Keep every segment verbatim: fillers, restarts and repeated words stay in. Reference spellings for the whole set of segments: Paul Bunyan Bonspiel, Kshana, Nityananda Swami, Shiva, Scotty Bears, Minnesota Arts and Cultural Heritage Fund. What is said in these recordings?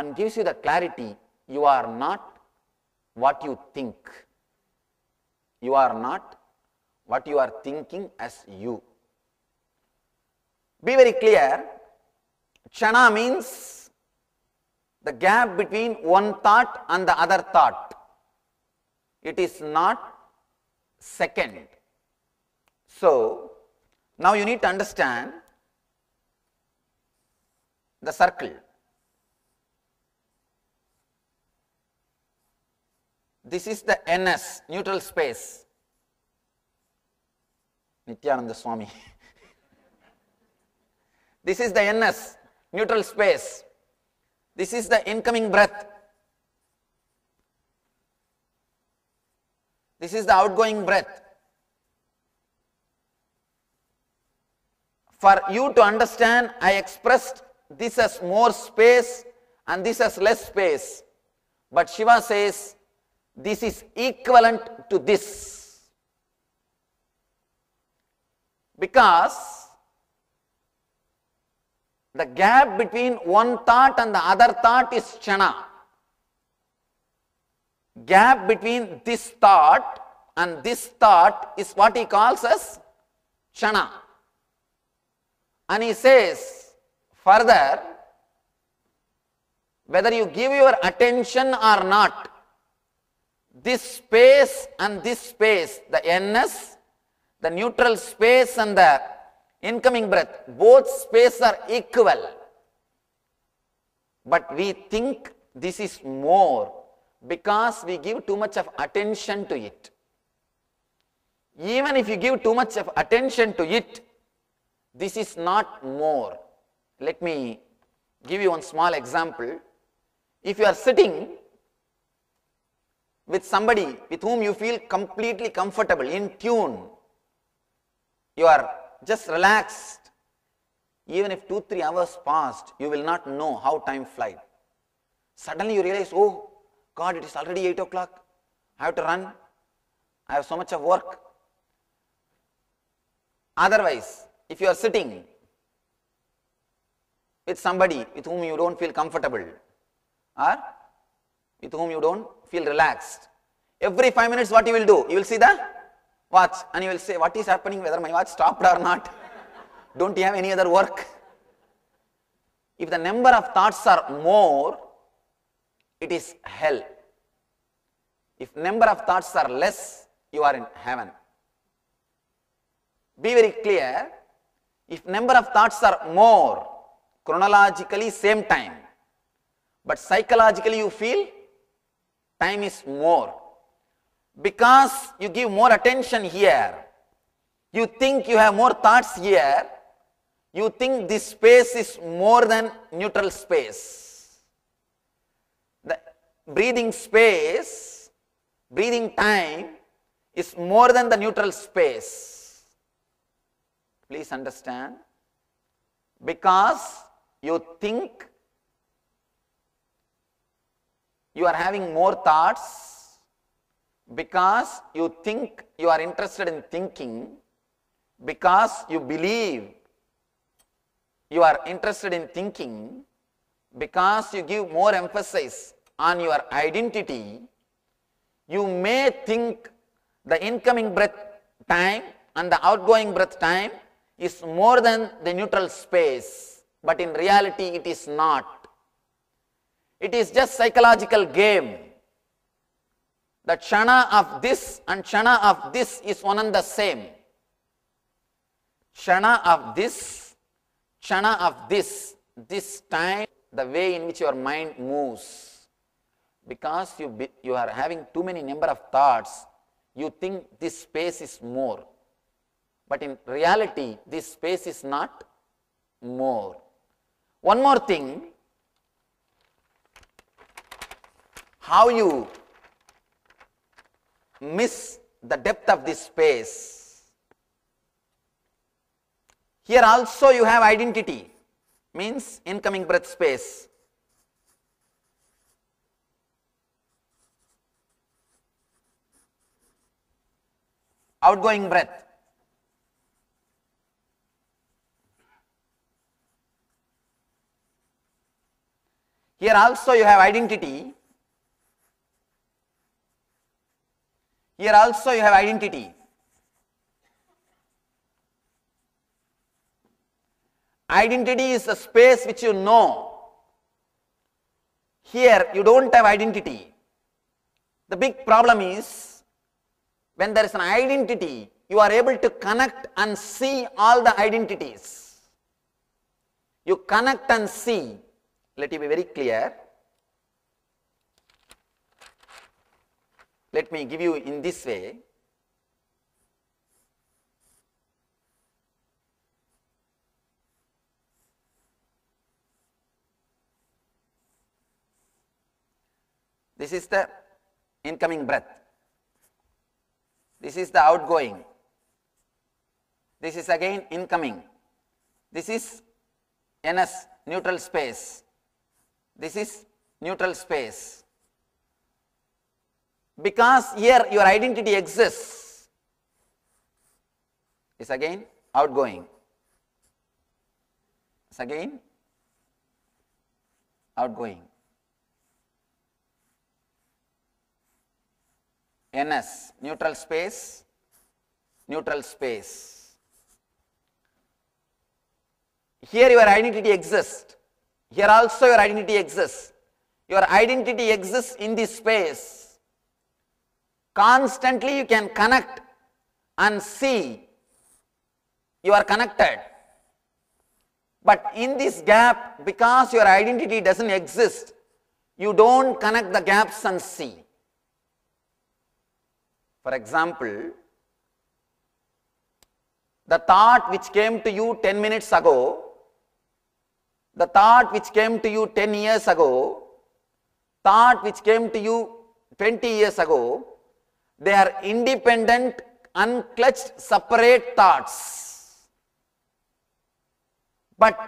and gives you the clarity, you are not what you think. You are not what you are thinking as you. Be very clear, Kshana means the gap between one thought and the other thought. It is not second. So, now you need to understand the circle. This is the N S, neutral space. Nityananda Swami. This is the N S, neutral space. This is the incoming breath. This is the outgoing breath. For you to understand, I expressed this as more space and this as less space. But Shiva says, this is equivalent to this. Because the gap between one thought and the other thought is Kshana. Gap between this thought and this thought is what he calls as Kshana. And he says further, whether you give your attention or not, this space and this space, the N S, the neutral space and the incoming breath, both spaces are equal. But we think this is more because we give too much of attention to it. Even if you give too much of attention to it, this is not more. Let me give you one small example. If you are sitting with somebody with whom you feel completely comfortable, in tune, you are just relaxed. Even if two, three hours passed, you will not know how time flies. Suddenly you realize, oh God, it is already eight o'clock. I have to run. I have so much of work. Otherwise, if you are sitting with somebody with whom you don't feel comfortable or with whom you don't feel relaxed, every five minutes what you will do? You will see the watch and you will say, what is happening, whether my watch stopped or not? Don't you have any other work? If the number of thoughts are more, it is hell. If number of thoughts are less, you are in heaven. Be very clear, if number of thoughts are more, chronologically same time, but psychologically you feel time is more. Because you give more attention here, you think you have more thoughts here, you think this space is more than neutral space. The breathing space, breathing time is more than the neutral space. Please understand, because you think you are having more thoughts, because you think you are interested in thinking, because you believe you are interested in thinking, because you give more emphasis on your identity, you may think the incoming breath time and the outgoing breath time is more than the neutral space, but in reality it is not. It is just psychological game. The Kshana of this and Kshana of this is one and the same. Kshana of this, Kshana of this, this time, the way in which your mind moves. Because you, be, you are having too many number of thoughts, you think this space is more. But in reality, this space is not more. One more thing, how you miss the depth of this space. Here also you have identity, means incoming breath space. Outgoing breath. Here here also you have identity. Here also you have identity. Identity is a space which you know. Here you don't have identity. The big problem is when there is an identity, you are able to connect and see all the identities. You connect and see. Let it be very clear. Let me give you in this way. This is the incoming breath. This is the outgoing. This is again incoming. This is N S, neutral space. This is neutral space. Because here your identity exists, is again outgoing. It's again outgoing. N S, neutral space, neutral space. Here your identity exists. Here also your identity exists. Your identity exists in this space. Constantly you can connect and see you are connected. But in this gap, because your identity doesn't exist, you don't connect the gaps and see. For example, the thought which came to you ten minutes ago, the thought which came to you ten years ago, thought which came to you twenty years ago, they are independent, unclutched, separate thoughts. But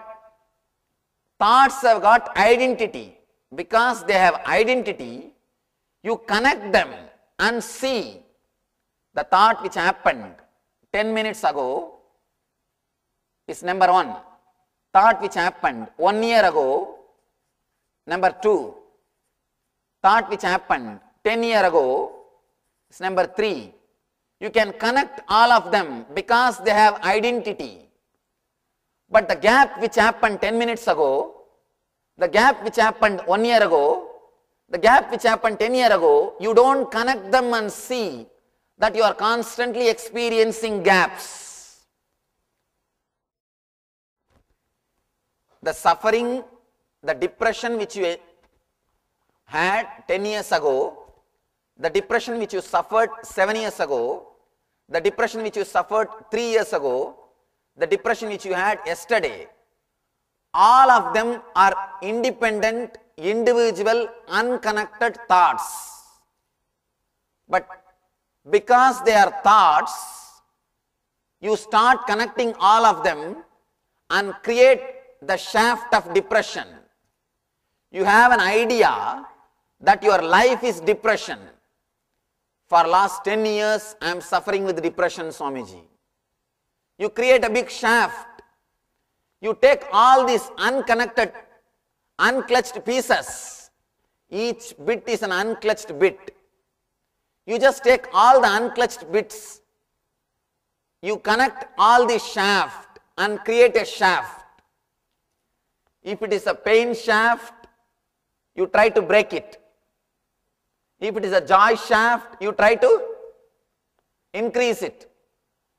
thoughts have got identity. Because they have identity, you connect them and see the thought which happened ten minutes ago is number one. Thought which happened one year ago, number two. Thought which happened ten years ago is number three. You can connect all of them because they have identity. But the gap which happened ten minutes ago, the gap which happened one year ago, the gap which happened ten years ago, you don't connect them and see that you are constantly experiencing gaps. The suffering, the depression which you had ten years ago, the depression which you suffered seven years ago, the depression which you suffered three years ago, the depression which you had yesterday, all of them are independent, individual, unconnected thoughts. But because they are thoughts, you start connecting all of them and create the shaft of depression. You have an idea that your life is depression. For last ten years, I am suffering with depression, Swamiji. You create a big shaft. You take all these unconnected, unclutched pieces. Each bit is an unclutched bit. You just take all the unclutched bits, you connect all the shaft and create a shaft. If it is a pain shaft, you try to break it. If it is a joy shaft, you try to increase it.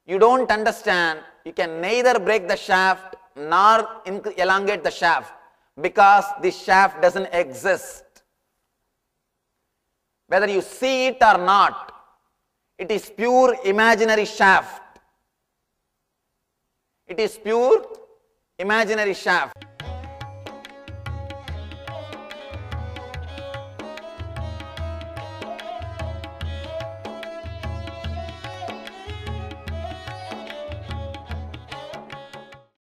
You don't understand, you can neither break the shaft nor elongate the shaft because this shaft doesn't exist. Whether you see it or not, it is pure imaginary shaft. It is pure imaginary shaft.